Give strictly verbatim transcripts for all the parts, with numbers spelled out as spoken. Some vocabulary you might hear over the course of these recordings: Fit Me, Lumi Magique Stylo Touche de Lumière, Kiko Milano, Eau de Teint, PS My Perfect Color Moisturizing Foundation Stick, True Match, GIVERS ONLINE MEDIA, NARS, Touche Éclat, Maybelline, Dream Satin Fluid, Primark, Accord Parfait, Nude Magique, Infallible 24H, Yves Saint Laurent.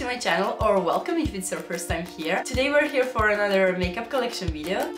to my channel, or welcome if it's your first time here. Today we're here for another makeup collection video.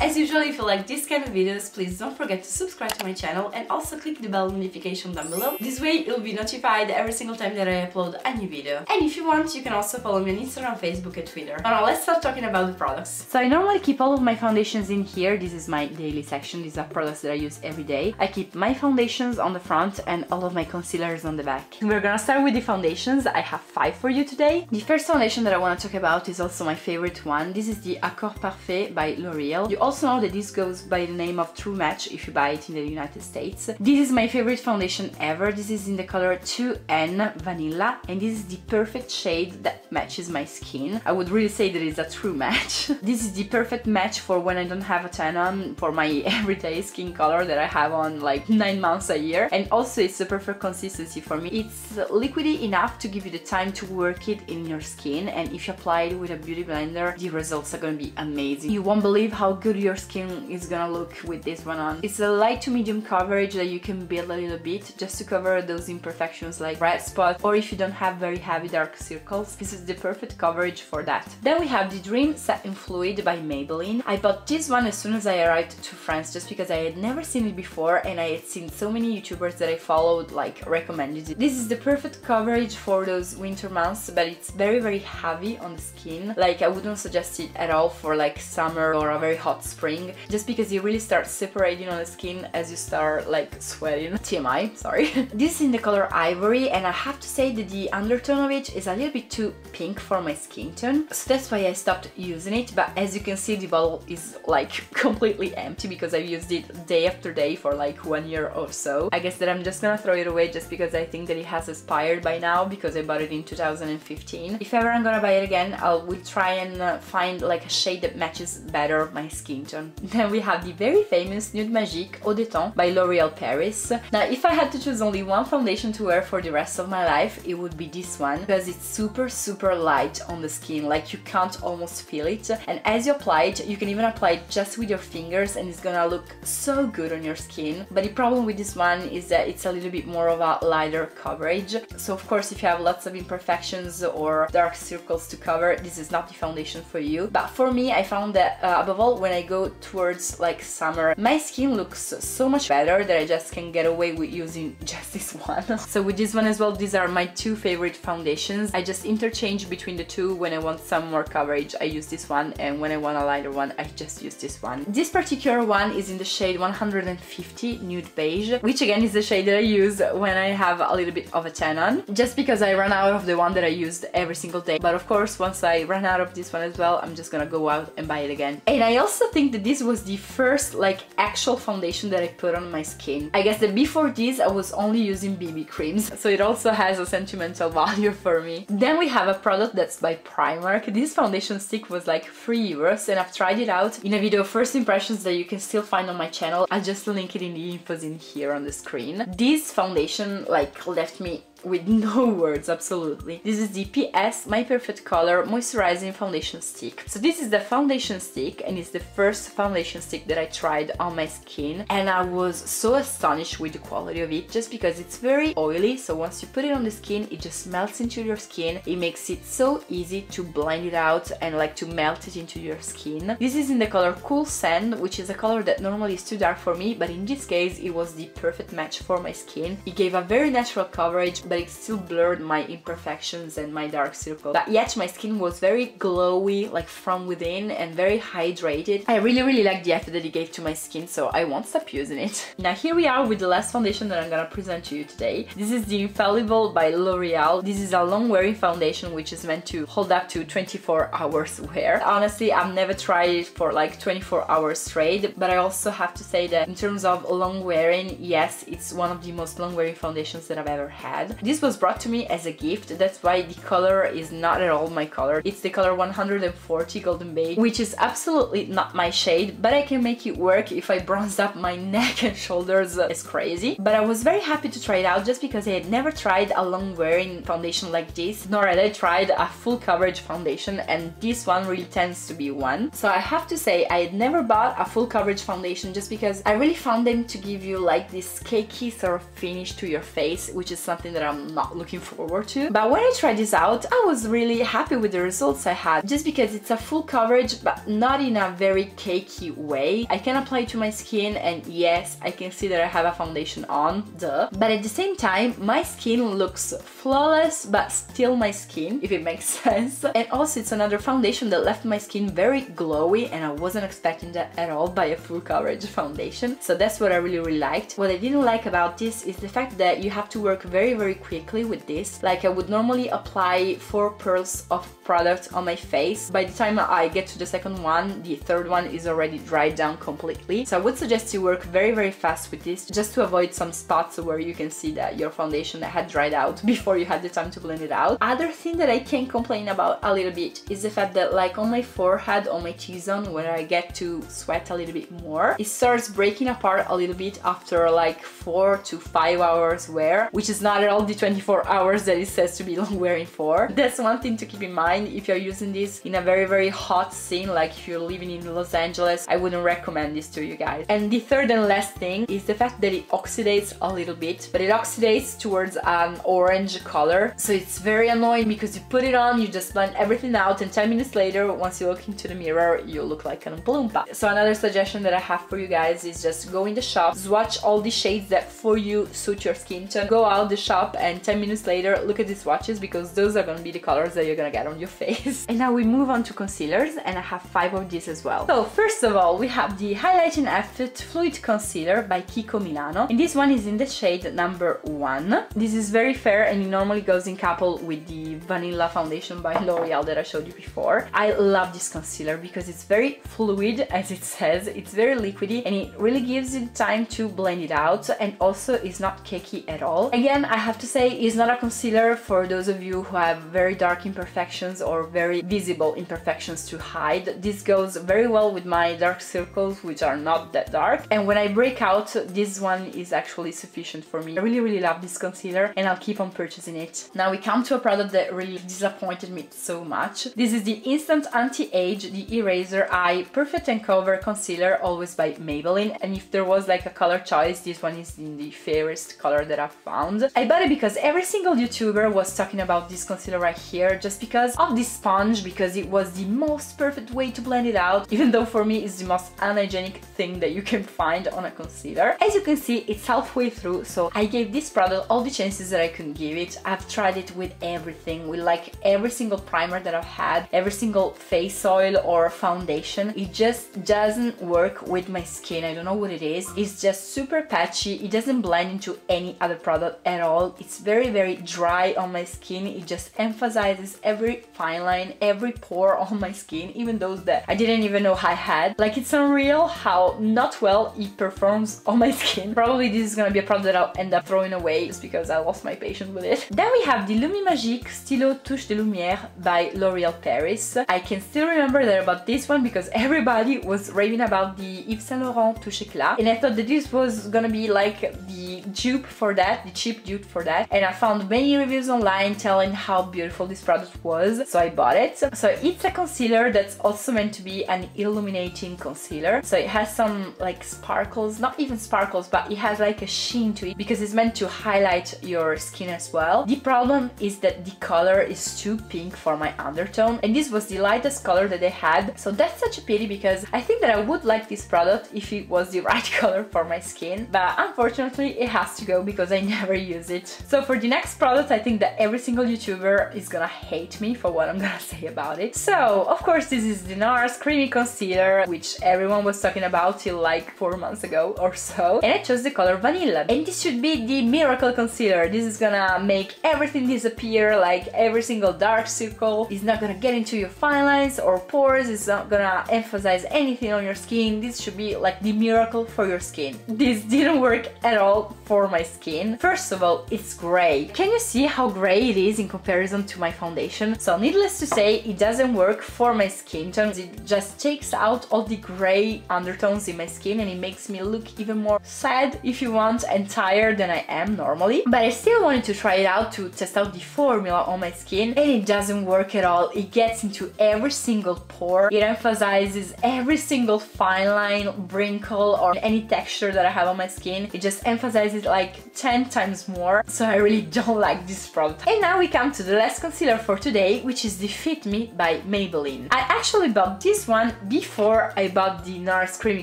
As usual, if you like these kind of videos, please don't forget to subscribe to my channel and also click the bell notification down below. This way you'll be notified every single time that I upload a new video. And if you want, you can also follow me on Instagram, Facebook and Twitter. Now, now let's start talking about the products. So I normally keep all of my foundations in here. This is my daily section. These are products that I use every day. I keep my foundations on the front and all of my concealers on the back. We're gonna start with the foundations. I have five for you today. The first foundation that I want to talk about is also my favorite one. This is the Accord Parfait by L'Oréal. You also know that this goes by the name of True Match if you buy it in the United States. This is my favorite foundation ever. This is in the color two N Vanilla, and this is the perfect shade that matches my skin. I would really say that it's a true match. This is the perfect match for when I don't have a tan on, for my everyday skin color that I have on like nine months a year. And also it's the perfect consistency for me. It's liquidy enough to give you the time to work it in your skin, and if you apply it with a beauty blender, the results are gonna be amazing. You won't believe how good your skin is gonna look with this one on. It's a light to medium coverage that you can build a little bit just to cover those imperfections like red spots, or if you don't have very heavy dark circles, this is the perfect coverage for that. Then we have the Dream Satin Fluid by Maybelline. I bought this one as soon as I arrived to France just because I had never seen it before, and I had seen so many YouTubers that I followed like recommended it. This is the perfect coverage for those winter months, but it's very very heavy on the skin. Like, I wouldn't suggest it at all for like summer or a very hot spring, just because you really start separating on the skin as you start like sweating. T M I, sorry. This is in the color Ivory, and I have to say that the undertone of it is a little bit too pink for my skin tone, so that's why I stopped using it. But as you can see, the bottle is like completely empty because I've used it day after day for like one year or so. I guess that I'm just gonna throw it away just because I think that it has expired by now, because I bought it in two thousand fifteen. If ever I'm gonna buy it again, I will try and find like a shade that matches better my skin tone. Then we have the very famous Nude Magique Eau de Teint by L'Oréal Paris. Now, if I had to choose only one foundation to wear for the rest of my life, it would be this one, because it's super super light on the skin, like you can't almost feel it, and as you apply it, you can even apply it just with your fingers and it's gonna look so good on your skin. But the problem with this one is that it's a little bit more of a lighter coverage, so of course if you have lots of imperfections or dark circles to cover, this is not the foundation for you. But for me, I found that uh, above all, when I I go towards like summer, my skin looks so much better that I just can get away with using just this one. So with this one as well, these are my two favorite foundations. I just interchange between the two. When I want some more coverage, I use this one, and when I want a lighter one, I just use this one. This particular one is in the shade one fifty Nude Beige, which again is the shade that I use when I have a little bit of a tan on, just because I ran out of the one that I used every single day. But of course, once I run out of this one as well, I'm just gonna go out and buy it again. And I also I think that this was the first like actual foundation that I put on my skin. I guess that before this I was only using B B creams, so it also has a sentimental value for me. Then we have a product that's by Primark. This foundation stick was like three euros, and I've tried it out in a video first impressions that you can still find on my channel. I'll just link it in the infos in here on the screen. This foundation like left me with no words, absolutely. This is the P S My Perfect Color Moisturizing Foundation Stick. So this is the foundation stick, and it's the first foundation stick that I tried on my skin, and I was so astonished with the quality of it, just because it's very oily, so once you put it on the skin, it just melts into your skin. It makes it so easy to blend it out and like to melt it into your skin. This is in the color Cool Sand, which is a color that normally is too dark for me, but in this case it was the perfect match for my skin. It gave a very natural coverage, but it still blurred my imperfections and my dark circles. But yet my skin was very glowy, like from within, and very hydrated. I really really like the effect that it gave to my skin, so I won't stop using it. Now here we are with the last foundation that I'm gonna present to you today. This is the Infallible by L'Oréal. This is a long wearing foundation which is meant to hold up to twenty-four hours wear. Honestly, I've never tried it for like twenty-four hours straight, but I also have to say that in terms of long wearing, yes, it's one of the most long wearing foundations that I've ever had. This was brought to me as a gift, that's why the color is not at all my color. It's the color one forty Golden Beige, which is absolutely not my shade, but I can make it work if I bronze up my neck and shoulders. It's crazy. But I was very happy to try it out just because I had never tried a long-wearing foundation like this, nor had I tried a full coverage foundation, and this one really tends to be one. So I have to say, I had never bought a full coverage foundation just because I really found them to give you like this cakey sort of finish to your face, which is something that I'm not looking forward to. But when I tried this out, I was really happy with the results I had, just because it's a full coverage but not in a very cakey way. I can apply it to my skin and yes, I can see that I have a foundation on, duh. But at the same time, my skin looks flawless but still my skin, if it makes sense. And also it's another foundation that left my skin very glowy, and I wasn't expecting that at all by a full coverage foundation. So that's what I really really liked. What I didn't like about this is the fact that you have to work very very quickly with this. Like I would normally apply four pearls of product on my face. By the time I get to the second one, the third one is already dried down completely. So I would suggest you work very very fast with this just to avoid some spots where you can see that your foundation had dried out before you had the time to blend it out. Other thing that I can complain about a little bit is the fact that like on my forehead, on my T-zone, when I get to sweat a little bit more, it starts breaking apart a little bit after like four to five hours wear, which is not at all the twenty-four hours that it says to be long wearing for. That's one thing to keep in mind. If you're using this in a very very hot scene, like if you're living in Los Angeles, I wouldn't recommend this to you guys. And the third and last thing is the fact that it oxidates a little bit, but it oxidates towards an orange color, so it's very annoying because you put it on, you just blend everything out, and ten minutes later, once you look into the mirror, you look like an plumpa. So another suggestion that I have for you guys is just go in the shop, swatch all the shades that for you suit your skin tone, go out the shop, and ten minutes later look at these swatches, because those are gonna be the colors that you're gonna get on your face. And now we move on to concealers, and I have five of these as well. So first of all, we have the Highlighting Effect Fluid Concealer by Kiko Milano, and this one is in the shade number one. This is very fair, and it normally goes in couple with the Vanilla Foundation by L'Oréal that I showed you before. I love this concealer because it's very fluid, as it says, it's very liquidy, and it really gives you time to blend it out, and also it's not cakey at all. Again, I have to say, it's not a concealer for those of you who have very dark imperfections or very visible imperfections to hide. This goes very well with my dark circles, which are not that dark, and when I break out, this one is actually sufficient for me. I really really love this concealer, and I'll keep on purchasing it. Now we come to a product that really disappointed me so much. This is the Instant Anti-Age, the Eraser Eye Perfect and Cover Concealer, always by Maybelline, and if there was like a color choice, this one is in the fairest color that I've found. I bought it because every single YouTuber was talking about this concealer right here, just because of this sponge, because it was the most perfect way to blend it out, even though for me it's the most unhygienic thing that you can find on a concealer. As you can see, it's halfway through, so I gave this product all the chances that I could give it. I've tried it with everything, with like every single primer that I've had, every single face oil or foundation. It just doesn't work with my skin. I don't know what it is. It's just super patchy. It doesn't blend into any other product at all. It's very very dry on my skin. It just emphasizes every fine line, every pore on my skin, even those that I didn't even know I had. Like, it's unreal how not well it performs on my skin. Probably this is gonna be a product that I'll end up throwing away just because I lost my patience with it. Then we have the Lumi Magique Stylo Touche de Lumière by L'Oréal Paris. I can still remember that about this one because everybody was raving about the Yves Saint Laurent Touche Éclat, and I thought that this was gonna be like the dupe for that, the cheap dupe for that, and I found many reviews online telling how beautiful this product was, so I bought it. So it's a concealer that's also meant to be an illuminating concealer, so it has some like sparkles, not even sparkles, but it has like a sheen to it because it's meant to highlight your skin as well. The problem is that the color is too pink for my undertone, and this was the lightest color that they had, so that's such a pity because I think that I would like this product if it was the right color for my skin, but unfortunately it has to go because I never use it. So for the next product, I think that every single YouTuber is gonna hate me for what I'm gonna say about it. So of course this is the NARS Creamy Concealer, which everyone was talking about till like four months ago or so, and I chose the color Vanilla, and this should be the miracle concealer. This is gonna make everything disappear, like every single dark circle. It's not gonna get into your fine lines or pores, it's not gonna emphasize anything on your skin. This should be like the miracle for your skin. This didn't work at all for my skin. First of all, it's it's grey. Can you see how grey it is in comparison to my foundation? So needless to say, it doesn't work for my skin tones. It just takes out all the grey undertones in my skin and it makes me look even more sad, if you want, and tired than I am normally. But I still wanted to try it out to test out the formula on my skin, and it doesn't work at all. It gets into every single pore, it emphasizes every single fine line, wrinkle, or any texture that I have on my skin. It just emphasizes like ten times more, so I really don't like this product. And now we come to the last concealer for today, which is the Fit Me by Maybelline. I actually bought this one before I bought the NARS Creamy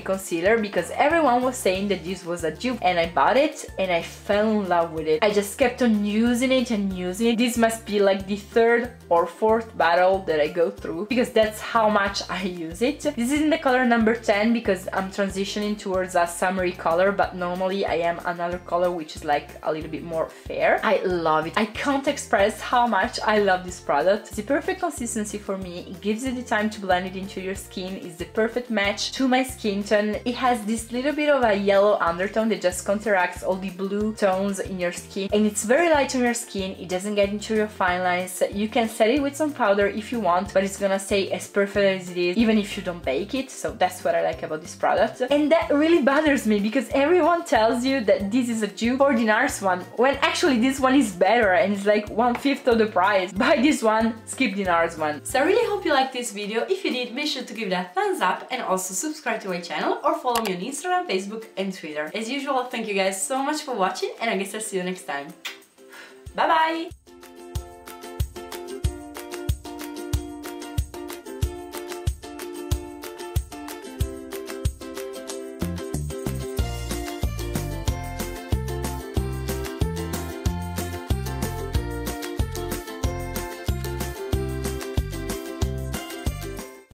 Concealer because everyone was saying that this was a dupe, and I bought it and I fell in love with it. I just kept on using it and using it. This must be like the third or fourth bottle that I go through because that's how much I use it. This is in the color number ten because I'm transitioning towards a summery color, but normally I am another color which is like a little bit more fair. I love it. I can't express how much I love this product. It's the perfect consistency for me. It gives you the time to blend it into your skin. It's the perfect match to my skin tone. It has this little bit of a yellow undertone that just counteracts all the blue tones in your skin, and it's very light on your skin. It doesn't get into your fine lines. You can set it with some powder if you want, but it's gonna stay as perfect as it is even if you don't bake it. So that's what I like about this product, and that really bothers me because everyone tells you that this is a dupe for the NARS one, when actually this one is better and it's like one fifth of the price. Buy this one, skip the NARS one. So I really hope you liked this video. If you did, make sure to give it a thumbs up and also subscribe to my channel or follow me on Instagram, Facebook and Twitter. As usual, thank you guys so much for watching, and I guess I'll see you next time. Bye bye!